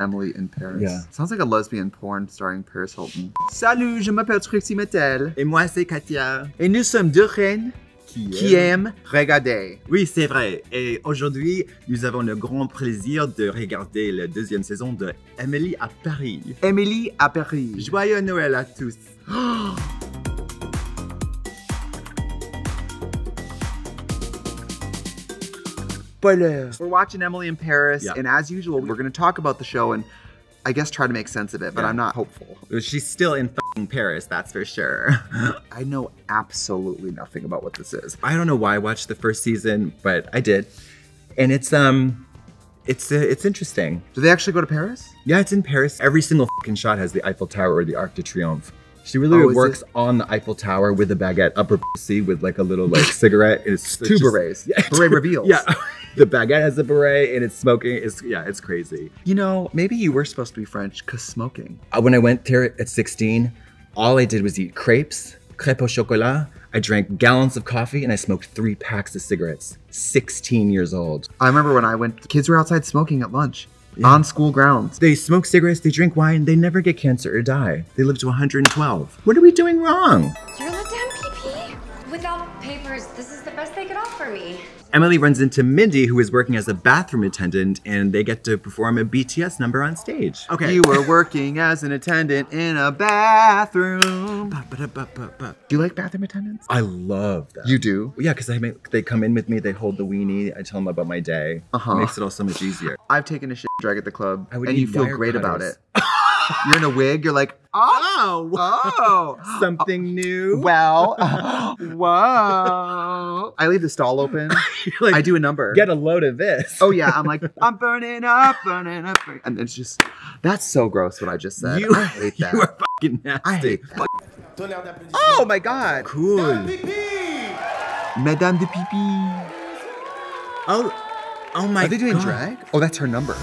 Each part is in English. Emily in Paris. Yeah. Sounds like a lesbian porn starring Paris Hilton. Salut, je m'appelle Trixie Mattel. Et moi, c'est Katia. Et nous sommes deux reines qui aiment regarder. Oui, c'est vrai. Et aujourd'hui, nous avons le grand plaisir de regarder la deuxième saison de Emily à Paris. Emily à Paris. Joyeux Noël à tous. We're watching Emily in Paris, yeah. And as usual, we're going to talk about the show and I guess try to make sense of it, but yeah. I'm not hopeful. She's still in f***ing Paris, that's for sure. I know absolutely nothing about what this is. I don't know why I watched the first season, but I did. And it's interesting. Do they actually go to Paris? Yeah, it's in Paris. Every single f***ing shot has the Eiffel Tower or the Arc de Triomphe. She really works on the Eiffel Tower with a baguette up her pussy with like a little like cigarette. And it's two berets. Yeah. Beret reveals. Yeah. The baguette has a beret and it's smoking. It's crazy. You know, maybe you were supposed to be French because smoking. When I went there at 16, all I did was eat crepes, crêpe au chocolat. I drank gallons of coffee and I smoked 3 packs of cigarettes. 16 years old. I remember when I went, kids were outside smoking at lunch. Yeah. On school grounds. They smoke cigarettes, they drink wine, they never get cancer or die. They live to 112. What are we doing wrong? You're allowed to MPP? Without papers, this is the best they could offer me. Emily runs into Mindy, who is working as a bathroom attendant, and they get to perform a BTS number on stage. Okay. You were working as an attendant in a bathroom. Do you like bathroom attendants? I love them. You do? Yeah, because they come in with me, they hold the weenie, I tell them about my day. It makes it all so much easier. I've taken a shit drag at the club, and you feel great about it. You're in a wig, you're like, oh. Something new. Well, whoa. I leave the stall open. Like, I do a number. Get a load of this. Oh yeah, I'm like, I'm burning up, burning up. And it's just, that's so gross what I just said. I hate that. You are fucking nasty. I hate that. Oh my God. Cool. Madame de Pipi. Oh my God. Are they doing drag? Oh, that's her number.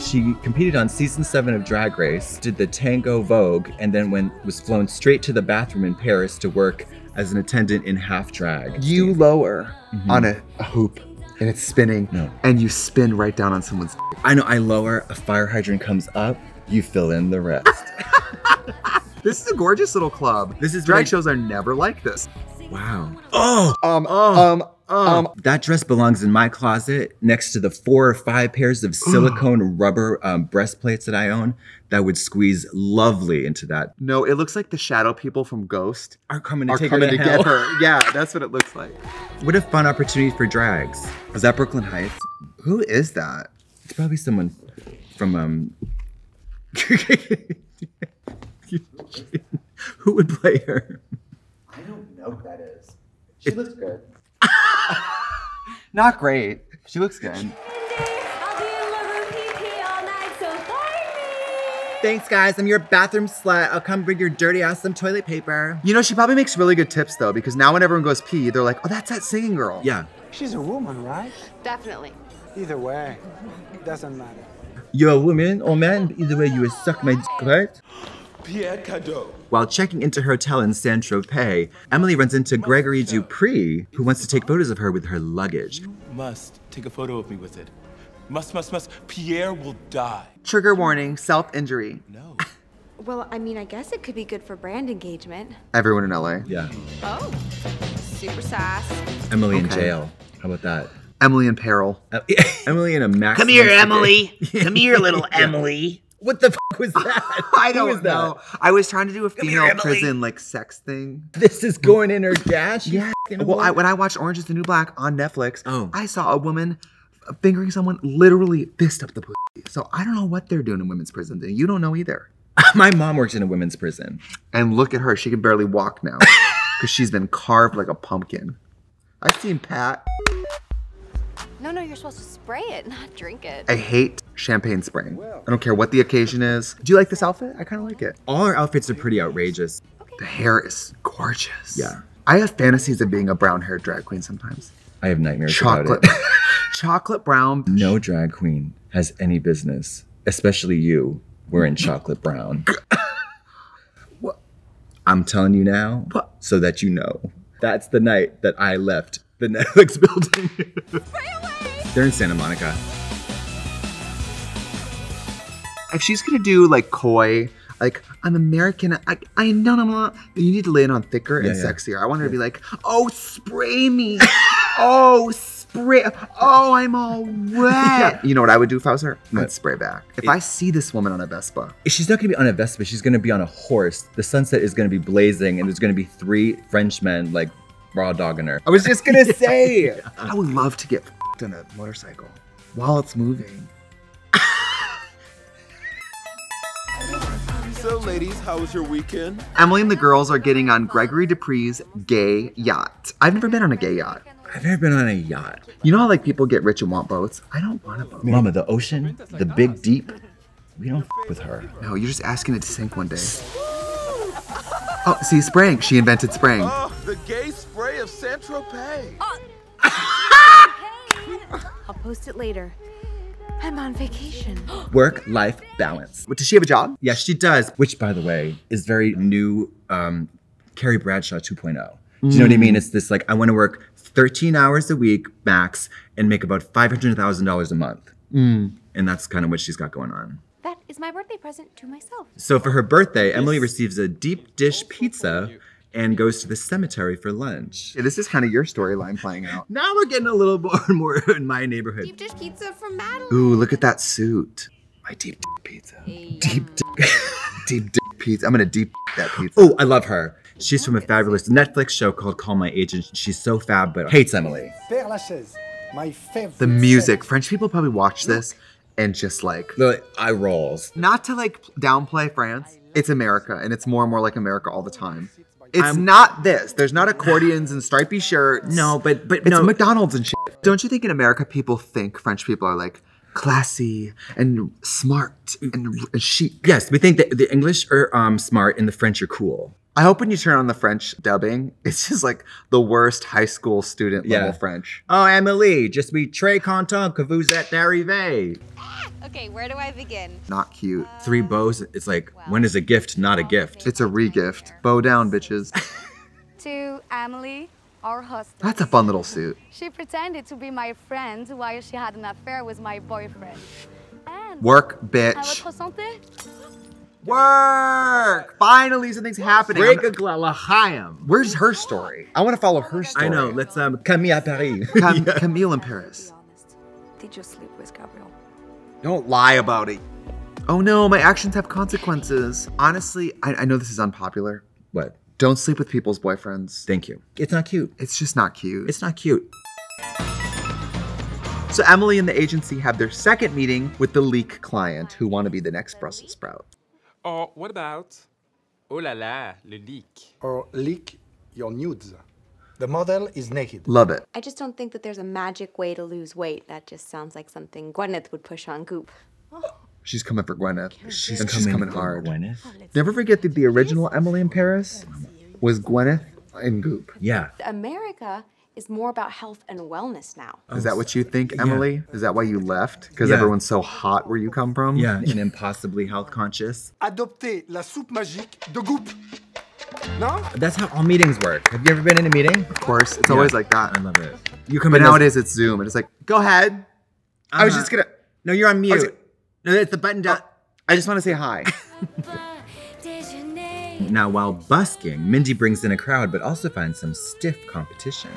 She competed on season 7 of Drag Race, did the Tango Vogue, and then was flown straight to the bathroom in Paris to work as an attendant in half drag. You lower on a hoop and it's spinning and you spin right down on someone's dick. I know, I lower, a fire hydrant comes up, you fill in the rest. This is a gorgeous little club. This is drag shows are never like this. Wow. That dress belongs in my closet next to the 4 or 5 pairs of silicone rubber breastplates that I own that would squeeze lovely into that. No, it looks like the shadow people from Ghost are coming to get her. Yeah, that's what it looks like. What a fun opportunity for drags. Is that Brooklyn Heights? Who is that? It's probably someone from, Who would play her? I don't know who that is. She looks good. Not great. She looks good. Thanks, guys. I'm your bathroom slut. I'll come bring your dirty ass some toilet paper. You know, she probably makes really good tips, though, because now when everyone goes pee, they're like, oh, that's that singing girl. Yeah. She's a woman, right? Definitely. Either way, it doesn't matter. You're a woman or man, either way, you would suck my dick, right? Pierre Cadeau. While checking into her hotel in Saint-Tropez, Emily runs into Gregory Dupree, who wants to take photos of her with her luggage. You must take a photo of me with it. Must. Pierre will die. Trigger warning, self-injury. No. Well, I mean, I guess it could be good for brand engagement. Everyone in LA. Yeah. Oh, super sass. Emily in jail. How about that? Emily in peril. Emily in a max. Come here, Emily. Come here, little Emily. What the f*** was that? I don't know. I was trying to do a female prison like sex thing. This is going in her gash? Yeah. Well, when I watched Orange is the New Black on Netflix, I saw a woman fingering someone literally fist up the pussy. So I don't know what they're doing in women's prison. You don't know either. My mom works in a women's prison. And look at her. She can barely walk now because she's been carved like a pumpkin. I've seen Pat. No, you're supposed to spray it, not drink it. I hate champagne spraying. I don't care what the occasion is. Do you like this outfit? I kind of like it. All our outfits are pretty outrageous. Okay. The hair is gorgeous. Yeah. I have fantasies of being a brown-haired drag queen sometimes. I have nightmares about it. Chocolate brown. No drag queen has any business, especially you, wearing chocolate brown. What? I'm telling you now, so that you know. That's the night that I left the Netflix building. They're in Santa Monica. If she's gonna do like coy, like I'm American, I know, no, you need to lay it on thicker and sexier. I want her to be like, oh, spray me, oh, spray, oh, I'm all wet. Yeah. You know what I would do if I was her? I'd spray back. If I see this woman on a Vespa. She's not gonna be on a Vespa, she's gonna be on a horse. The sunset is gonna be blazing and there's gonna be three Frenchmen like raw dogging her. I was just gonna say. Yeah. I would love to get f***ed on a motorcycle while it's moving. So ladies, how was your weekend? Emily and the girls are getting on Gregory Dupree's gay yacht. I've never been on a gay yacht. I've never been on a yacht. You know how like people get rich and want boats? I don't want a boat. Mama, the ocean, the big deep, we don't f with her. No, you're just asking it to sink one day. Oh, see, spraying. She invented spraying. Oh, the gay spray of Saint-Tropez. I'll post it later. I'm on vacation. Work-life balance. What, does she have a job? Yeah, she does. Which, by the way, is very new Carrie Bradshaw 2.0. Do you know what I mean? It's this like, I want to work 13 hours a week max and make about $500,000 a month. And that's kind of what she's got going on. That is my birthday present to myself. So for her birthday, Emily receives a deep dish pizza and goes to the cemetery for lunch. Yeah, this is kind of your storyline playing out. Now we're getting a little more in my neighborhood. Deep dish pizza from Madeline. Ooh, look at that suit. My deep dish pizza. Deep dish, deep dish pizza. I'm gonna deep dish that pizza. Oh, I love her. She's from a fabulous Netflix show called Call My Agent. She's so fab, but hates Emily. My favorite. The music. French people probably watch this and just like, the eye rolls. Not to like downplay France. It's America, and it's more and more like America all the time. It's not this. There's not accordions and stripy shirts. No, but it's McDonald's and shit. Don't you think in America people think French people are like classy and smart and chic? Yes, we think that the English are smart and the French are cool. I hope when you turn on the French dubbing, it's just like the worst high school student level French. Oh, Emily, just be très content que vous êtes arrivée. Okay, where do I begin? Not cute. Three bows, it's like, when is a gift not a gift? It's a re-gift. Bow down, bitches. To Emily, our hostess. That's a fun little suit. She pretended to be my friend while she had an affair with my boyfriend. And work, bitch. Work! Finally something's happening. Where's her story? I want to follow her story. I know, let's Camille in Paris. Did you sleep with Gabriel? Don't lie about it. Oh no, my actions have consequences. Honestly, I know this is unpopular. What? Don't sleep with people's boyfriends. Thank you. It's not cute. It's just not cute. It's not cute. So Emily and the agency have their second meeting with the leak client who want to be the next Brussels sprout. Or what about, oh la la, le leak. Or leak your nudes. The model is naked. Love it. I just don't think that there's a magic way to lose weight. That just sounds like something Gwyneth would push on Goop. She's coming for Gwyneth. She's coming hard. Gwyneth. Never forget that the original Emily in Paris was Gwyneth and Goop. Yeah. America is more about health and wellness now. Is that what you think, Emily? Yeah. Is that why you left? Because everyone's so hot where you come from? Yeah, and impossibly health conscious. Adoptez la soupe magique de Goop. No? That's how all meetings work. Have you ever been in a meeting? Of course, it's always like that. I love it. You come in nowadays it's Zoom and it's like, go ahead. I was just gonna. No, you're on mute. No, it's the button down. I just want to say hi. Now, while busking, Mindy brings in a crowd, but also finds some stiff competition.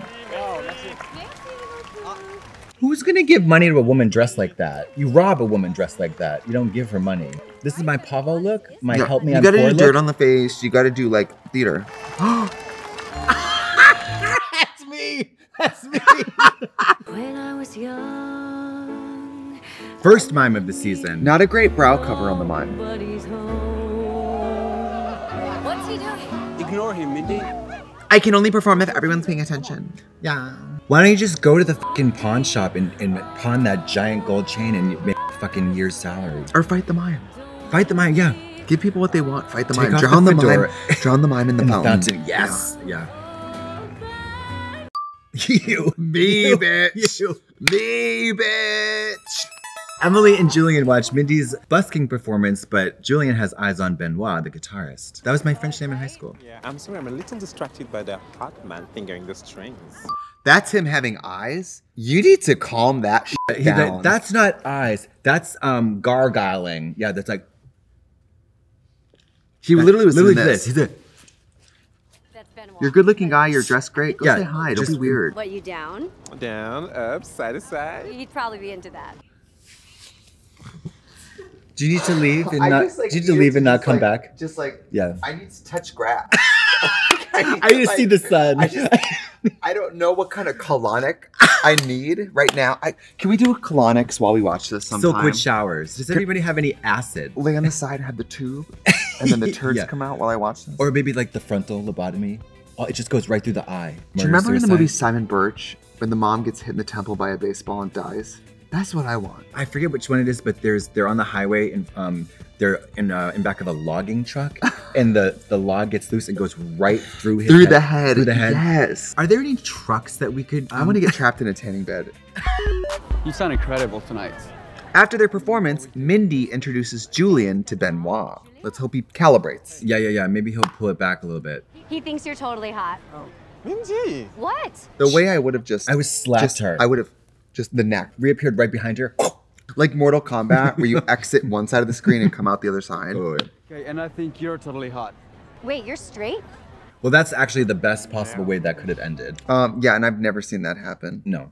Who's gonna give money to a woman dressed like that? You rob a woman dressed like that. You don't give her money. This is my Pavo look, my help me on look. You gotta do dirt on the face. You gotta do like theater. That's me, that's me. When I was young. First mime of the season. Not a great brow cover on the mime. What's he doing? Ignore him, Mindy. I can only perform if everyone's paying attention. Yeah. Why don't you just go to the fucking pawn shop and pawn that giant gold chain and make a fucking year's salary? Or fight the mime. Fight the mime, yeah. Give people what they want. Fight the mime. Drown the mime. Drown the mime in the fountain. Yes. Yeah. You, me, bitch. You. Me, bitch. Emily and Julian watch Mindy's busking performance, but Julian has eyes on Benoit, the guitarist. That was my French name in high school. Yeah, I'm sorry, I'm a little distracted by the hot man fingering the strings. That's him having eyes? You need to calm that shit down. That's not eyes. That's gargling. Yeah, that's like... He literally was literally this. He did. You're a good-looking guy. You're dressed great. Go say hi. It'll be weird. What, you down? Down, up, side to side. You'd probably be into that. Do you need to leave and not come back? Just like, yeah. I need to touch grass. I need to see the sun. I don't know what kind of colonic I need right now. Can we do a colonics while we watch this sometime? Silkwood showers. Does anybody have any acid? Lay on the side, have the tube, and then the turds come out while I watch this. Or maybe like the frontal lobotomy. Oh, it just goes right through the eye. Do you remember in the movie Simon Birch when the mom gets hit in the temple by a baseball and dies? That's what I want. I forget which one it is, but they're on the highway and they're in back of a logging truck, and the log gets loose and goes right through his head. Through the head. Yes. Are there any trucks that we could? I want to get trapped in a tanning bed. You sound incredible tonight. After their performance, Mindy introduces Julian to Benoit. Let's hope he calibrates. Yeah. Maybe he'll pull it back a little bit. He thinks you're totally hot. Oh, Mindy. What? The way I would have just—I would slapped her. I would have. Just the neck reappeared right behind her. Like Mortal Kombat, where you exit one side of the screen and come out the other side. Okay, and I think you're totally hot. Wait, you're straight? Well, that's actually the best possible way that could have ended. Yeah, and I've never seen that happen. No.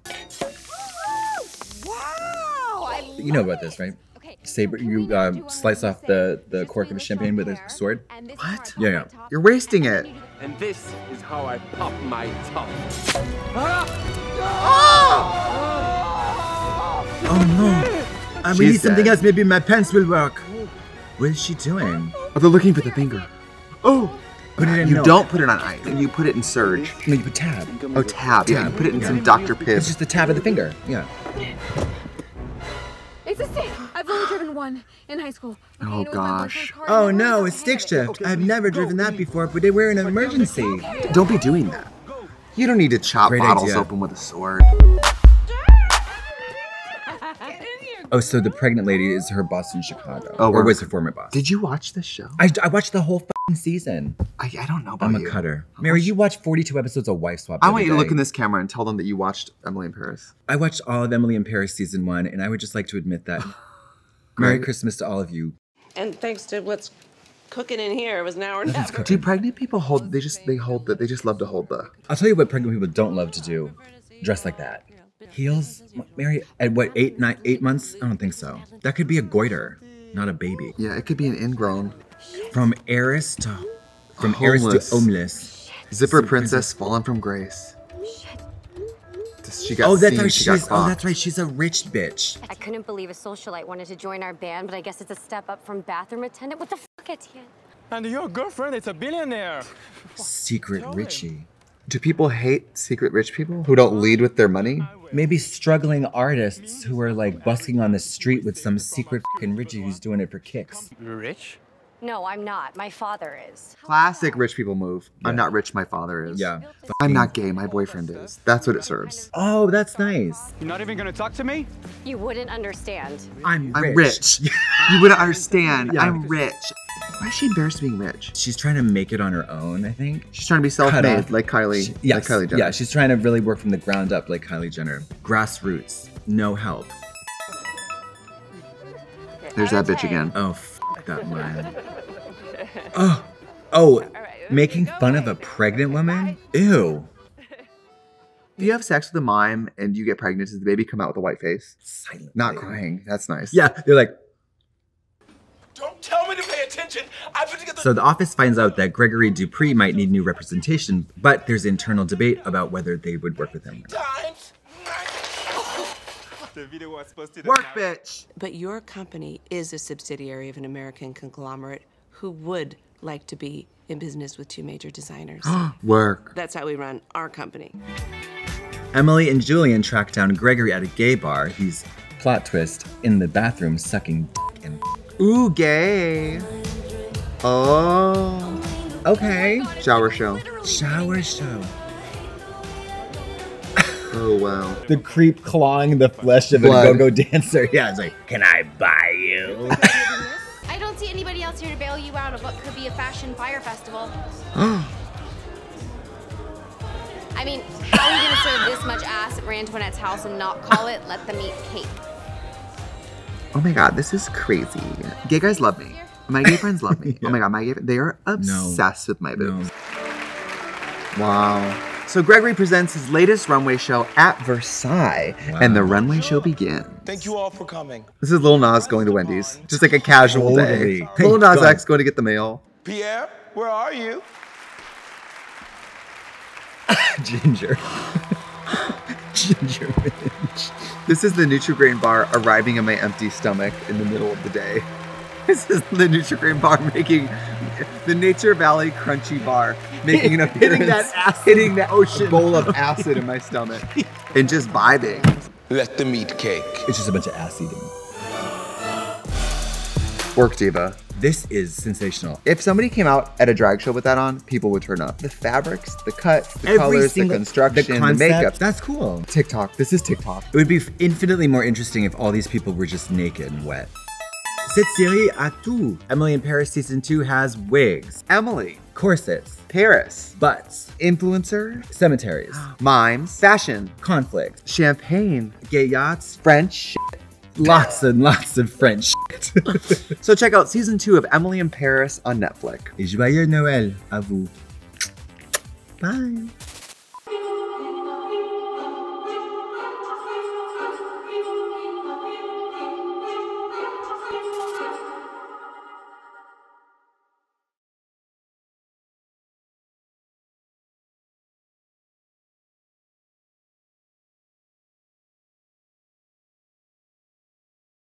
Wow! You know about this, right? Okay. Saber, you slice off the cork of a champagne with a sword. What? Yeah. You're wasting it. And this is how I pop my top. Oh no! I will need something else. Maybe my pants will work. What is she doing? Oh, they're looking for the finger. Oh! Put it in. You don't put it on ice. You put it in surge. No, you put tab. Oh, tab. Yeah, you put it in some Dr. Pibb. It's just the tab of the finger. Yeah. It's a stick. I've only driven one in high school. Okay, oh gosh. Oh no, it's stick shift. Okay, I've never driven that before, but we're in an emergency. Don't be doing that. You don't need to chop bottles open with a sword. Oh, so the pregnant lady is her boss in Chicago. Oh, or was her former boss. Did you watch this show? I watched the whole f***ing season. I don't know about you. I'm a cutter. Mary, you watched 42 episodes of Wife Swap. I want you to look in this camera and tell them that you watched Emily in Paris. I watched all of Emily in Paris season 1, and I would just like to admit that. Merry Christmas to all of you. And thanks to what's cooking in here, it was now or never. Do pregnant people hold, they just love to hold the. I'll tell you what pregnant people don't love to do. Dress like that. Heels? Mary, at what, 8 months? I don't think so. That could be a goiter, not a baby. Yeah, it could be an ingrown. From heiress to homeless. Zipper princess fallen from grace. She got that's right, she's a rich bitch. I couldn't believe a socialite wanted to join our band, but I guess it's a step up from bathroom attendant. What the fuck, Katia? And your girlfriend, it's a billionaire. Secret Richie. Do people hate secret rich people who don't lead with their money? Maybe struggling artists who are like busking on the street with some secret fucking Richie who's doing it for kicks. You're rich? No, I'm not. My father is. Classic rich people move. Yeah. I'm not rich, my father is. Yeah. I'm not gay, my boyfriend is. That's what it serves. Oh, that's nice. You're not even gonna talk to me? You wouldn't understand. I'm rich. You wouldn't understand. Yeah. I'm rich. Why is she embarrassed being rich? She's trying to make it on her own, I think. She's trying to be self-made, like Kylie. Like Kylie Jenner. Yeah, she's trying to really work from the ground up, like Kylie Jenner. Grassroots, no help. There's that bitch again. Oh, f that line. Making fun of a pregnant woman? Ew. If you have sex with a mime and you get pregnant, does the baby come out with a white face? Silent. Not crying. That's nice. Yeah, they're like. Don't tell me to pay attention. I put together. So the office finds out that Gregory Dupree might need new representation, but there's internal debate about whether they would work with him. The video was posted. Work, bitch. But your company is a subsidiary of an American conglomerate who would like to be in business with two major designers. Work. That's how we run our company. Emily and Julian track down Gregory at a gay bar. He's, plot twist, in the bathroom sucking dick and. Ooh, gay. Oh. Okay. Shower show. Oh, wow. The creep clawing the flesh of a go-go dancer. Yeah, it's like, can I buy you? I don't see anybody else here to bail you out of what could be a fashion fire festival. I mean, how are you gonna serve this much ass at Antoinette's house and not call it Let Them Eat Cake? Oh my god, this is crazy. Gay guys love me. My gay friends love me. Yeah. Oh my god, my gay friends, they are obsessed with my boobs. No. Wow. So Gregory presents his latest runway show at Versailles, and the runway show begins. Thank you all for coming. This is Lil Nas going to Wendy's. Just like a casual day. Lil Nas X going to get the mail. Pierre, where are you? Ginger. Ginger bitch. This is the NutriGrain bar arriving on my empty stomach in the middle of the day. This is the NutriGrain bar making... The Nature Valley crunchy bar making an appearance. Hitting that acid, hitting that ocean bowl of acid in my stomach, and just vibing. Let them eat cake. It's just a bunch of ass eating. Work diva. This is sensational. If somebody came out at a drag show with that on, people would turn up. The fabrics, the cuts, the colors, the construction, the makeup. That's cool. TikTok. This is TikTok. It would be infinitely more interesting if all these people were just naked and wet. Cette série a tout. Emily in Paris season 2 has wigs, Emily, corsets, Paris, butts, influencer, cemeteries, mimes, fashion, conflict, champagne, gay yachts, French shit. Lots and lots of French shit. So check out season 2 of Emily in Paris on Netflix. Et joyeux Noël à vous. Bye.